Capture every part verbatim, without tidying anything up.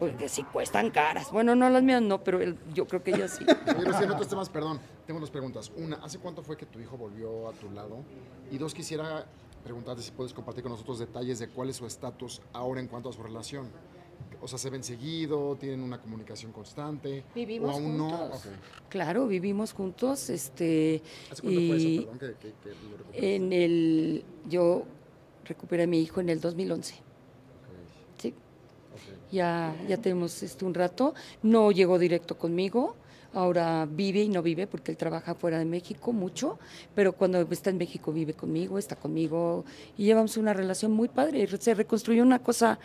Porque sí cuestan caras. Bueno, no las mías no, pero el, yo creo que ellas sí. Pero si en otros temas, perdón, tengo dos preguntas. Una, ¿hace cuánto fue que tu hijo volvió a tu lado? Y dos, quisiera preguntarte si puedes compartir con nosotros detalles de cuál es su estatus ahora en cuanto a su relación. O sea, ¿se ven seguido? ¿Tienen una comunicación constante? ¿Vivimos o aún juntos? No? Okay. Claro, vivimos juntos. Este, ¿Hace cuánto fue eso? Perdón, que, que, que lo recuperaste. En el, yo recuperé a mi hijo en el dos mil once. Ya, ya tenemos este, un rato, no llegó directo conmigo, ahora vive y no vive porque él trabaja fuera de México mucho, pero cuando está en México vive conmigo, está conmigo y llevamos una relación muy padre, se reconstruyó una cosa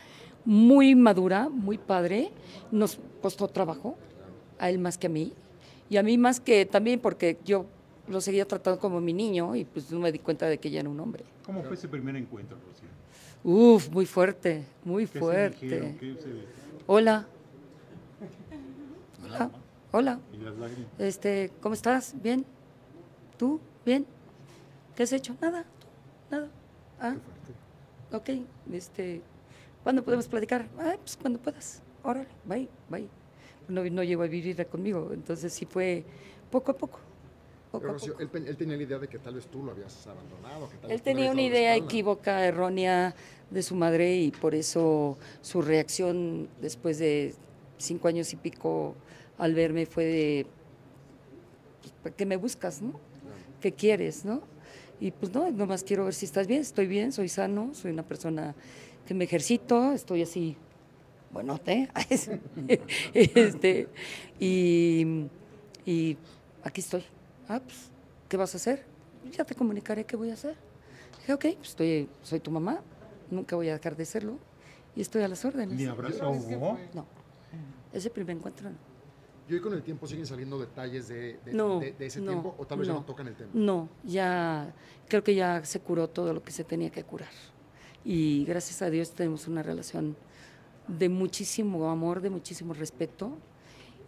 muy madura, muy padre, nos costó trabajo, a él más que a mí y a mí más que también porque yo lo seguía tratando como mi niño y pues no me di cuenta de que ya era un hombre. ¿Cómo fue ese primer encuentro, Rocío? Uf, muy fuerte, muy fuerte. Hola. Hola. Hola. Este, ¿cómo estás? ¿Bien? ¿Tú? ¿Bien? ¿Qué has hecho? Nada. Nada. Ah. Ok. Este, ¿cuándo podemos platicar? Ah, pues cuando puedas. Órale, bye, bye. No, no llegó a vivir conmigo, entonces sí fue poco a poco. Pero, Rocío, él, él tenía la idea de que tal vez tú lo habías abandonado. Que tal él vez tenía una idea equívoca, errónea de su madre y por eso su reacción después de cinco años y pico al verme fue de que me buscas, ¿no? Claro. ¿Qué quieres, no? Y pues no, nomás quiero ver si estás bien, estoy bien, soy sano, soy una persona que me ejercito, estoy así, buenote, este, y, y aquí estoy. Ah, pues, ¿qué vas a hacer? Ya te comunicaré qué voy a hacer. Dije, ok, pues estoy, soy tu mamá, nunca voy a dejar de serlo y estoy a las órdenes. ¿Ni abrazo hubo? No, ese primer encuentro no. ¿Y hoy con el tiempo siguen saliendo detalles de, de, no, de, de ese no, tiempo o tal vez no, ya no tocan el tema? No, ya creo que ya se curó todo lo que se tenía que curar y gracias a Dios tenemos una relación de muchísimo amor, de muchísimo respeto.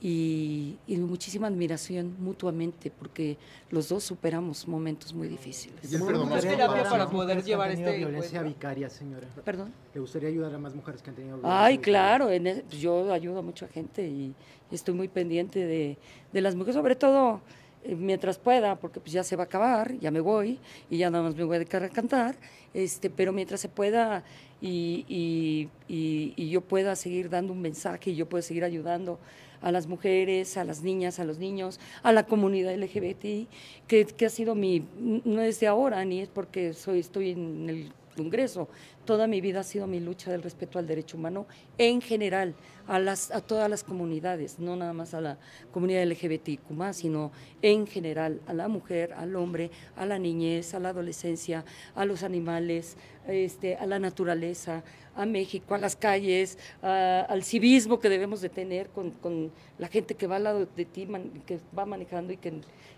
Y, y muchísima admiración mutuamente, porque los dos superamos momentos muy difíciles. ¿Qué terapia para poder llevar esta violencia vicaria, señora? ¿Perdón? ¿Le gustaría ayudar a más mujeres que han tenido violencia? Ay, claro, en el, yo ayudo a mucha gente y estoy muy pendiente de, de las mujeres, sobre todo eh, mientras pueda, porque pues ya se va a acabar, ya me voy y ya nada más me voy a dedicar a cantar, este, pero mientras se pueda y, y, y, y yo pueda seguir dando un mensaje y yo pueda seguir ayudando a las mujeres, a las niñas, a los niños, a la comunidad L G B T I, que, que ha sido mi, no es de ahora, ni es porque soy, estoy en el Congreso, toda mi vida ha sido mi lucha del respeto al derecho humano en general, a, las, a todas las comunidades, no nada más a la comunidad L G B T I Q más, sino en general a la mujer, al hombre, a la niñez, a la adolescencia, a los animales, este, a la naturaleza, a México, a las calles, a, al civismo que debemos de tener con, con la gente que va al lado de ti, man, que va manejando y que,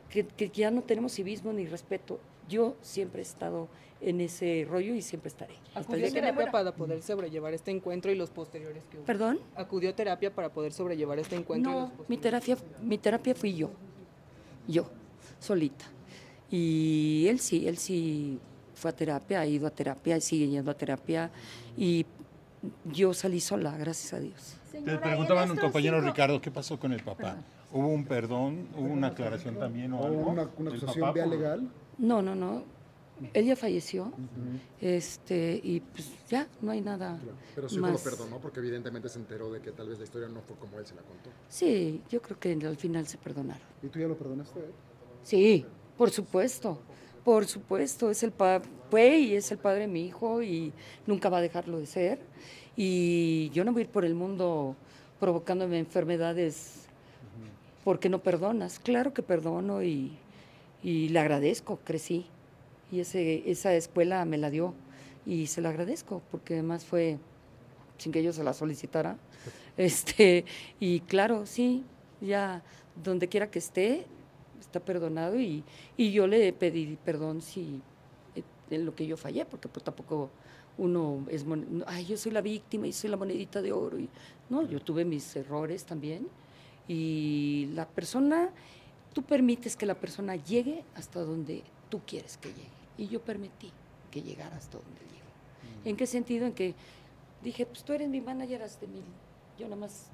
que, que ya no tenemos civismo ni respeto. Yo siempre he estado en ese rollo y siempre estaré. ¿Acudió terapia para poder sobrellevar este encuentro y los posteriores que hubo? ¿Perdón? ¿Acudió terapia para poder sobrellevar este encuentro? No, y los mi, terapia, mi terapia fui yo, yo, solita. Y él sí, él sí fue a terapia, ha ido a terapia, sigue yendo a terapia y yo salí sola, gracias a Dios. Te preguntaban un compañero Ricardo, ¿qué pasó con el papá? Perdón. ¿Hubo un perdón, hubo una aclaración también o algo? ¿Hubo una, una acusación vía legal? No, no, no. Él ya falleció, uh-huh. este, y pues ya no hay nada. Claro. Pero su hijo lo perdonó porque evidentemente se enteró de que tal vez la historia no fue como él se la contó. Sí, yo creo que al final se perdonaron. ¿Y tú ya lo perdonaste? Sí, por supuesto, por supuesto. Es el pa- fue y es el padre de mi hijo y nunca va a dejarlo de ser. Y yo no voy a ir por el mundo provocándome enfermedades uh-huh. porque no perdonas. Claro que perdono y, y le agradezco, crecí. Y ese, esa escuela me la dio y se la agradezco porque además fue sin que yo se la solicitara. Este, y claro, sí, ya donde quiera que esté, está perdonado y, y yo le pedí perdón si en lo que yo fallé porque pues tampoco uno es, ay, yo soy la víctima y soy la monedita de oro. Y, no, yo tuve mis errores también y la persona, tú permites que la persona llegue hasta donde tú quieres que llegue. Y yo permití que llegara hasta donde llegó. Mm. ¿En qué sentido? En que dije, pues tú eres mi manager, hasta mi yo nada más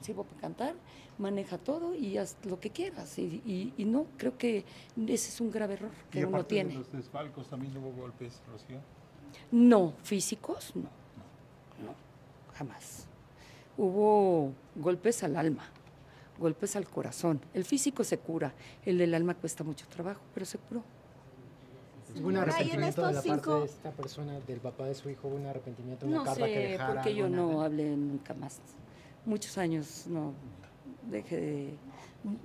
sirvo para cantar, maneja todo y haz lo que quieras. Y, y, y no, creo que ese es un grave error que uno tiene. ¿Y aparte de los desfalcos también hubo golpes, Rocío? No, físicos no, no, jamás. Hubo golpes al alma, golpes al corazón. El físico se cura, el del alma cuesta mucho trabajo, pero se curó. ¿Hubo un arrepentimiento de la parte de esta persona, del papá de su hijo, hubo un arrepentimiento, una carta que dejara? No sé, porque yo no hablé nunca más. Muchos años no dejé de...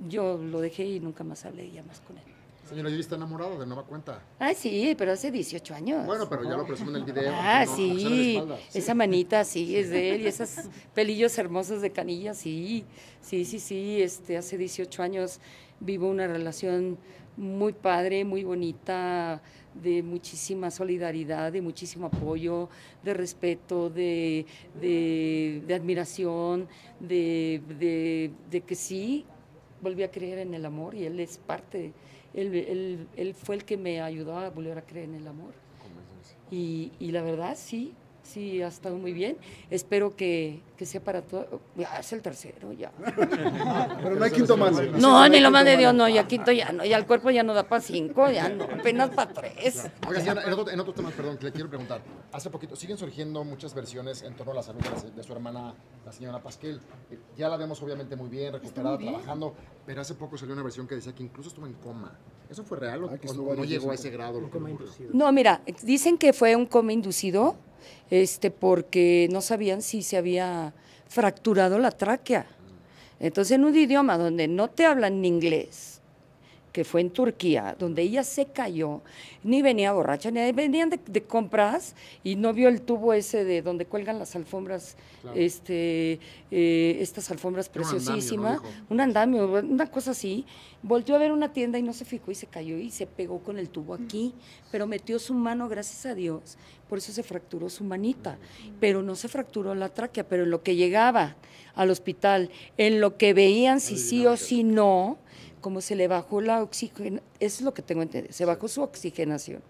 Yo lo dejé y nunca más hablé ya más con él. Señora, ¿ya está enamorado de nueva cuenta? Ah, sí, pero hace dieciocho años. Bueno, pero ya lo presume en el video. Ah, no, sí, esa manita, sí, es de él, y esos pelillos hermosos de canilla, sí, sí, sí, sí, este, hace dieciocho años vivo una relación muy padre, muy bonita, de muchísima solidaridad, de muchísimo apoyo, de respeto, de, de, de admiración, de, de, de que sí, volví a creer en el amor y él es parte... Él, él, él fue el que me ayudó a volver a creer en el amor. Y, y la verdad, sí, sí, ha estado muy bien. Espero que, que sea para todo. Ya, es el tercero, ya. Pero no hay quinto más. No, no ni lo más de Dios, no, ya quinto ya no. Ya el cuerpo ya no da para cinco, ya no, apenas para tres. Oiga, señora, en otro, en otro tema, perdón, que le quiero preguntar. Hace poquito, siguen surgiendo muchas versiones en torno a la salud de su hermana, la señora Pasquel. Ya la vemos obviamente muy bien, recuperada, muy bien, trabajando. Pero hace poco salió una versión que decía que incluso estuvo en coma. ¿Eso fue real o, ah, que o no, no llegó a ese grado? Lo que no, mira, dicen que fue un coma inducido este, porque no sabían si se había fracturado la tráquea. Entonces, en un idioma donde no te hablan inglés, que fue en Turquía, donde ella se cayó, ni venía borracha, ni venían de, de compras y no vio el tubo ese de donde cuelgan las alfombras, claro, este, eh, estas alfombras preciosísimas, un andamio, ¿no? Una cosa así. Volvió a ver una tienda y no se fijó y se cayó y se pegó con el tubo aquí, pero metió su mano, gracias a Dios, por eso se fracturó su manita, pero no se fracturó la tráquea, pero en lo que llegaba al hospital, en lo que veían si sí o si no, como se le bajó la oxigenación, eso es lo que tengo entendido, se bajó su oxigenación,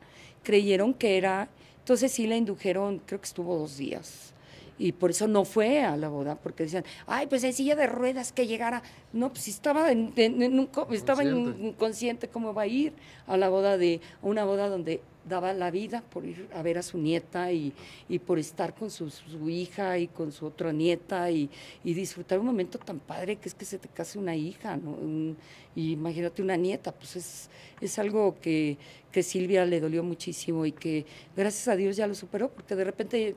creyeron que era, entonces sí la indujeron, creo que estuvo dos días, y por eso no fue a la boda, porque decían, ay, pues en silla de ruedas que llegara, no, pues estaba, en, en, en un, estaba inconsciente, ¿cómo va a ir a la boda de, una boda donde daba la vida por ir a ver a su nieta y, y por estar con su, su hija y con su otra nieta y, y disfrutar un momento tan padre que es que se te case una hija, ¿no? Un, y imagínate una nieta, pues es, es algo que, que Silvia le dolió muchísimo y que gracias a Dios ya lo superó, porque de repente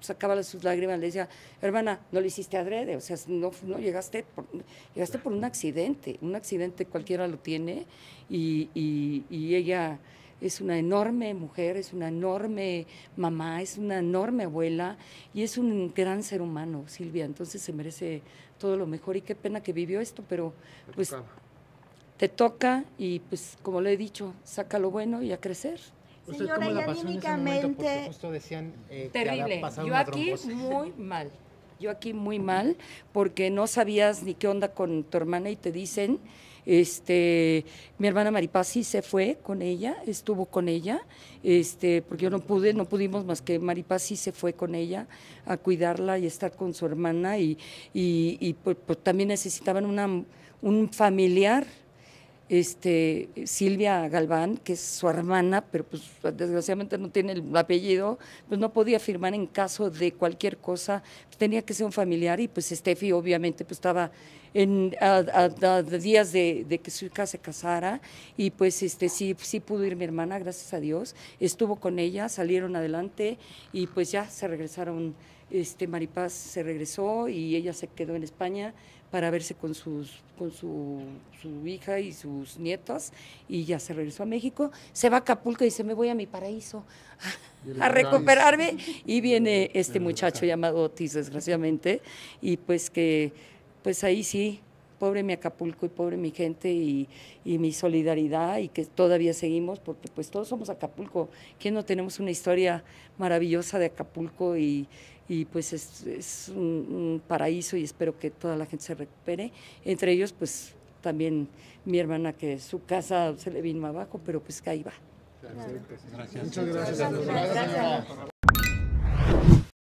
sacaba sus lágrimas, le decía, hermana, no lo hiciste adrede, o sea, no, no llegaste, por, llegaste por un accidente, un accidente cualquiera lo tiene y, y, y ella... Es una enorme mujer, es una enorme mamá, es una enorme abuela y es un gran ser humano, Silvia. Entonces se merece todo lo mejor y qué pena que vivió esto, pero pues te toca y pues como le he dicho, saca lo bueno y a crecer. Señora, ya anímicamente terrible. Yo aquí muy mal, yo aquí muy mal porque no sabías ni qué onda con tu hermana y te dicen... Este, mi hermana Maripasi se fue con ella, estuvo con ella, este, porque yo no pude, no pudimos más que Maripasi se fue con ella a cuidarla y estar con su hermana y, y, y pues, pues, también necesitaban una, un familiar, este, Silvia Galván, que es su hermana, pero pues desgraciadamente no tiene el apellido, pues no podía firmar en caso de cualquier cosa, tenía que ser un familiar y pues Estefi obviamente pues estaba... En, a, a, a días de, de que su hija se casara y pues este sí, sí pudo ir mi hermana, gracias a Dios, estuvo con ella, salieron adelante y pues ya se regresaron, este, Maripaz se regresó y ella se quedó en España para verse con, sus, con su, su hija y sus nietas y ya se regresó a México, se va a Acapulco y dice, me voy a mi paraíso a recuperarme y viene este muchacho llamado Otis, desgraciadamente, y pues que... Pues ahí sí, pobre mi Acapulco y pobre mi gente y, y mi solidaridad y que todavía seguimos porque pues todos somos Acapulco. ¿Quién no tenemos una historia maravillosa de Acapulco? Y, y pues es, es un, un paraíso y espero que toda la gente se recupere. Entre ellos pues también mi hermana que su casa se le vino abajo, pero pues que ahí va. Gracias. Muchas gracias. Gracias.